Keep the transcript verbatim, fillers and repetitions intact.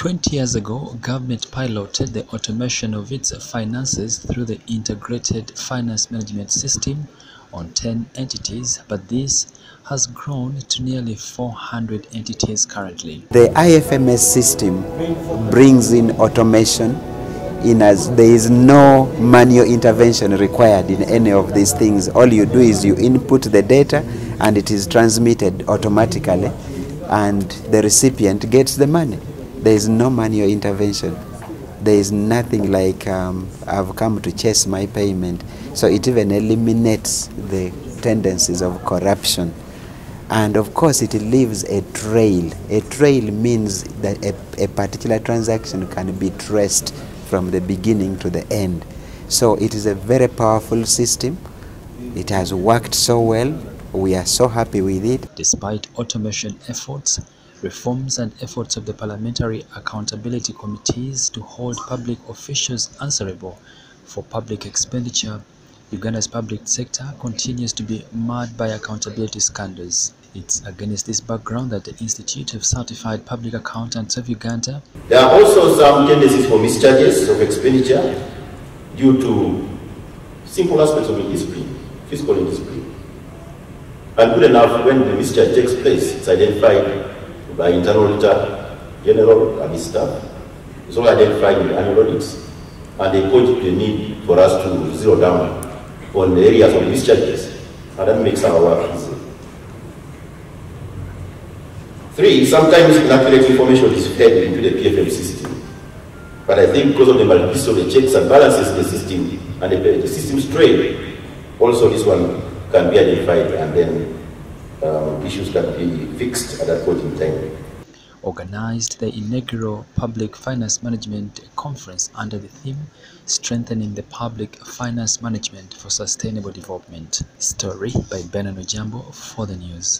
twenty years ago, government piloted the automation of its finances through the integrated finance management system on ten entities, but this has grown to nearly four hundred entities currently. The I F M S system brings in automation in as there is no manual intervention required in any of these things. All you do is you input the data and it is transmitted automatically and the recipient gets the money. There is no manual intervention. There is nothing like um, I've come to chase my payment. So it even eliminates the tendencies of corruption. And of course it leaves a trail. A trail means that a, a particular transaction can be traced from the beginning to the end. So it is a very powerful system. It has worked so well. We are so happy with it. Despite automation efforts, reforms and efforts of the parliamentary accountability committees to hold public officials answerable for public expenditure, Uganda's public sector continues to be marred by accountability scandals. It's against this background that the Institute of Certified Public Accountants of Uganda. There are also some tendencies for mischarges of expenditure due to simple aspects of indiscipline, fiscal indiscipline. And good enough, when the mischarge takes place, it's identified by internal auditor, general, and his staff. It's all identified in the annual audits. And they point the need for us to zero down on the areas of mischarges. And that makes our work easy. Three, sometimes inaccurate information is fed into the P F M system. But I think because of the malpractice of the checks and balances in the system and the, the system's trade, also this one can be identified and then um, issues can be fixed at that point in time. Organized the inaugural Public Finance Management Conference under the theme Strengthening the Public Finance Management for Sustainable Development. Story by Bernard Ojambo for the news.